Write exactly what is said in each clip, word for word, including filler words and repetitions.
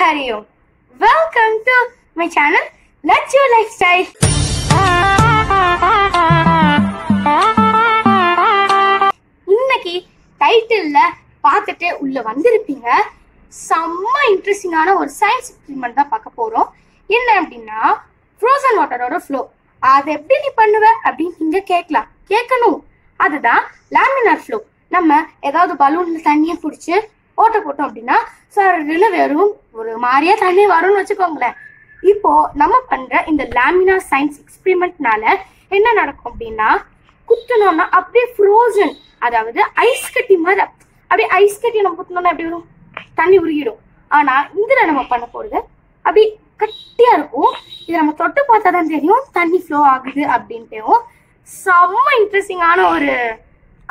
Hariom. Welcome to my channel Lachchu lifestyle. इनकी title पाते उल्ल वंदिरपींगा सम्मा इंटरेस्टिंगाना और साइंस एक्सपेरिमेंट दा पार्க்க போறோம்। என்ன அப்படினா frozen water ஓட flow அது எப்படி நீ பண்ணுவ அப்படி நீங்க கேக்கலாம் கேக்கணும்। அதுதான் லேமினார் flow। நம்ம ஏதாவது பலூன்ல தண்ணியை புடிச்சு ஓட்ட போட்டோம் அப்படினா சரல வெறும் ஒரு மாரியா தண்ணி வரும்னு வெச்சுக்கோங்களே। இப்போ நம்ம பண்ற இந்த லேமினார் சயின்ஸ் எக்ஸ்பெரிமெண்ட்னால என்ன நடக்கும் அப்படினா குத்துனோம்னா அப்படியே frozen அதாவது ஐஸ் கட்டி மாதிரி அப்படியே ஐஸ் கட்டி நம்ம குத்துனோம்னா எப்படி வரும் தண்ணி உருகிடும்। ஆனா இதுல நம்ம பண்ண போறது அப்படியே கட்டியா இருக்கும்। இத நம்ம தொட்டு பார்த்தா தான் தெரியும் தண்ணி flow ஆகுது அப்படின்னுட்டேவோ। செம்ம இன்ட்ரஸ்டிங்கான ஒரு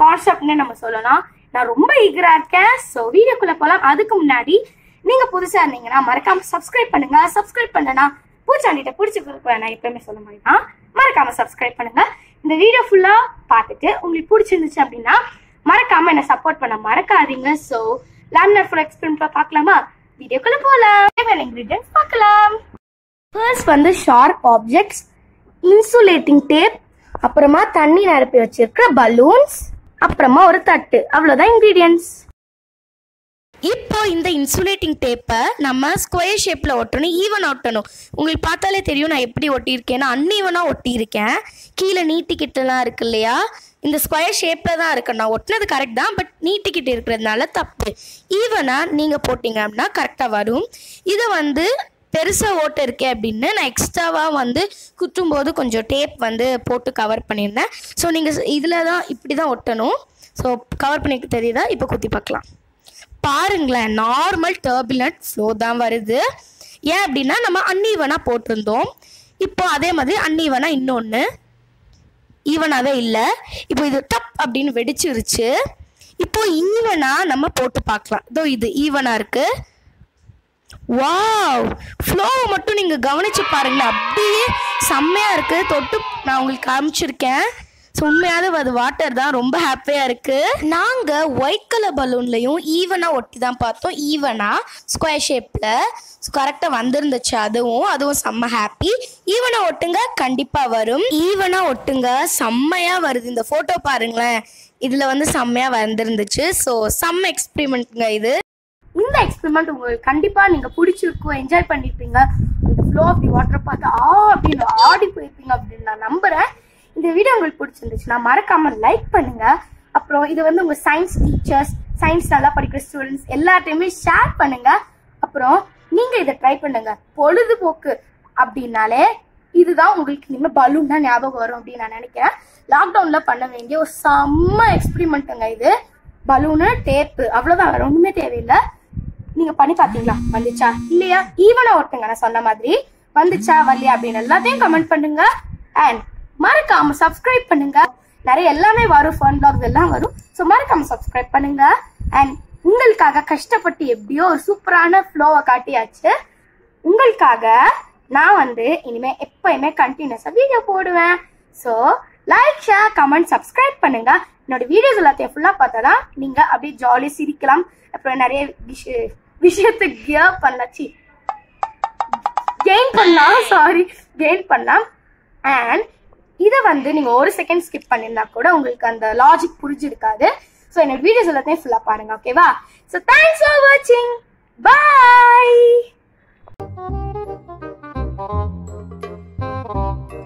கான்செப்ட்னே நம்ம சொல்லலாம்। நான் ரொம்ப ஈகரா இருக்கேன் சோ வீடியோக்குள்ள போலாம்। அதுக்கு முன்னாடி நீங்க புதுசா இருந்தீங்கன்னா மறக்காம சப்ஸ்கிரைப் பண்ணுங்க। சப்ஸ்கிரைப் பண்ணனா பூச்சாண்டிட்ட பிடிச்சு கொடுப்பேன் நான் எப்பவுமே சொல்ல மாதிரி தான்। மறக்காம சப்ஸ்கிரைப் பண்ணுங்க। இந்த வீடியோ ஃபுல்லா பார்த்துட்டு உங்களுக்கு பிடிச்சிருந்துச்சு அப்படின்னா மறக்காம என்ன சப்போர்ட் பண்ண மறக்காதீங்க। சோ லேமினார் ஃப்ளோ எக்ஸ்பெரிமென்ட் பார்க்கலாமா? வீடியோக்குள்ள போலாம்। வேற இன்கிரிடியன்ட்ஸ் பார்க்கலாம்। ஃபர்ஸ்ட் வந்து ஷார்ப் ஆப்ஜெக்ட்ஸ், இன்சுலேட்டிங் டேப், அப்புறமா தண்ணி நிரப்பி வச்சிருக்கிற பலூன்ஸ், அப்புறமா ஒரு தட்டு, அவ்வளவுதான் இன்கிரிடியன்ட்ஸ்। இப்போ இந்த இன்சுலேட்டிங் டேப்பை நம்ம ஸ்கொயர் ஷேப்பில் ஒட்டணும், ஈவன் ஒட்டணும்। உங்களுக்கு பார்த்தாலே தெரியும் நான் எப்படி ஒட்டியிருக்கேன்னா அன்ஈவனாக ஒட்டியிருக்கேன், கீழே நீட்டிக்கிட்டுலாம் இருக்கு இல்லையா, இந்த ஸ்கொயர் ஷேப்பில் தான் இருக்கு। நான் ஒட்டினது கரெக்ட் தான், பட் நீட்டிக்கிட்டு இருக்கிறதுனால தப்பு। ஈவனாக நீங்கள் போட்டிங்க அப்படின்னா கரெக்டாக வரும்। இதை வந்து பெருசாக ஓட்ட இருக்கேன் அப்படின்னு நான் எக்ஸ்ட்ராவாக வந்து குத்தும்போது கொஞ்சம் டேப் வந்து போட்டு கவர் பண்ணியிருந்தேன்। ஸோ நீங்கள் இதில் தான் இப்படி தான் ஒட்டணும்। ஸோ கவர் பண்ணிக்க தெரியுதா? இப்போ குத்தி பார்க்கலாம் பாருங்களேன், நார்மல் டர்புலண்ட் ஃப்ளோ தான் வருது। ஏன் அப்படின்னா நம்ம அன்இவனாக போட்டிருந்தோம், இப்போ அதே மாதிரி அன்இவனாக இன்னொன்று ஈவனாகவே இல்லை। இப்போ இது டப் அப்படின்னு வெடிச்சிருச்சு। இப்போ ஈவனாக நம்ம போட்டு பார்க்கலாம், இதோ இது ஈவனாக இருக்குது। வாவ், ஃப்ளோ மட்டும் நீங்கள் கவனிச்சு பாருங்களேன், அப்படியே செம்மையாக இருக்குது। தொட்டு நான் உங்களுக்கு காமிச்சிருக்கேன், ஸோ உண்மையாவது அது வாட்டர் தான், ரொம்ப ஹாப்பியாக இருக்குது। நாங்கள் ஒயிட் கலர் பலூன்லையும் ஈவனாக ஒட்டி தான் பார்த்தோம், ஈவனாக ஸ்கொயர் ஷேப்பில், ஸோ கரெக்டாக வந்திருந்துச்சு, அதுவும் அதுவும் செம்ம ஹாப்பி। ஈவனாக ஒட்டுங்க கண்டிப்பாக வரும், ஈவனாக ஒட்டுங்க செம்மையாக வருது। இந்த ஃபோட்டோ பாருங்களேன், இதில் வந்து செம்மையாக வந்துருந்துச்சு। ஸோ செம்ம எக்ஸ்பெரிமெண்ட்டுங்க இது। இந்த எக்ஸ்பெரிமெண்ட் உங்களுக்கு கண்டிப்பா நீங்க பிடிச்சிருக்கும், என்ஜாய் பண்ணிருப்பீங்க, இந்த ஃப்ளோ ஆஃப் தி வாட்டர் பார்த்து ஆ அப்படின்னு ஆடி போயிருப்பீங்க அப்படின்னு நான் நம்புறேன்। இந்த வீடியோ உங்களுக்கு பிடிச்சிருந்துச்சுன்னா மறக்காம லைக் பண்ணுங்க। அப்புறம் இது வந்து உங்க சயின்ஸ் டீச்சர்ஸ், சயின்ஸ் நல்லா படிக்கிற ஸ்டூடெண்ட்ஸ் எல்லார்ட்டையுமே ஷேர் பண்ணுங்க। அப்புறம் நீங்க இதை ட்ரை பண்ணுங்க, பொழுதுபோக்கு அப்படின்னாலே இதுதான் உங்களுக்கு இனிமேல் பலூன் தான் ஞாபகம் வரும் அப்படின்னு நான் நினைக்கிறேன்। லாக்டவுன்ல பண்ண வேண்டிய ஒரு செம்ம எக்ஸ்பெரிமெண்ட்டுங்க இது। பலூனு டேப்பு அவ்வளவுதான், வேற ஒண்ணுமே தேவையில்லை। நீங்க பண்ணி பாத்தீங்களா, வந்துச்சா இல்லையா, ஈவனா ஒட்டுங்க நான் சொன்ன மாதிரி வந்துச்சா வரலையா அப்படின்னு எல்லாத்தையும் கமெண்ட் பண்ணுங்க। அண்ட் மறக்காம சப்ஸ்கிரைப் பண்ணுங்க, நிறைய எல்லாமே வரும், ஃபன் பிளாக்ஸ் எல்லாம் வரும்। ஸோ மறக்காம சப்ஸ்கிரைப் பண்ணுங்க। அண்ட் உங்களுக்காக கஷ்டப்பட்டு எப்படியோ ஒரு சூப்பரான ஃப்ளோவை காட்டியாச்சு। உங்களுக்காக நான் வந்து இனிமே எப்பயுமே கண்டினியூஸா வீடியோ போடுவேன்। So like, share, comment, subscribe பண்ணுங்க। என்னோட வீடியோஸ் எல்லாத்தையும் ஃபுல்லா பார்த்தாதான் நீங்க அப்படியே ஜாலியா சிரிக்கலாம்। அப்புறம் நிறைய விஷயத்தை கியர் பண்ணலாச்சு, கெயின் பண்ணலாம், சாரி கெயின் பண்ணலாம்। அண்ட் இதை வந்து நீங்கள் ஒரு செகண்ட் ஸ்கிப் பண்ணியிருந்தா கூட உங்களுக்கு அந்த லாஜிக் புரிஞ்சிருக்காது। ஸோ என்னோட வீடியோஸ் எல்லாத்தையும் ஃபுல்லாக பாருங்க, ஓகேவா? ஸோ தேங்க்ஸ் ஃபார் வாட்சிங், பாய்.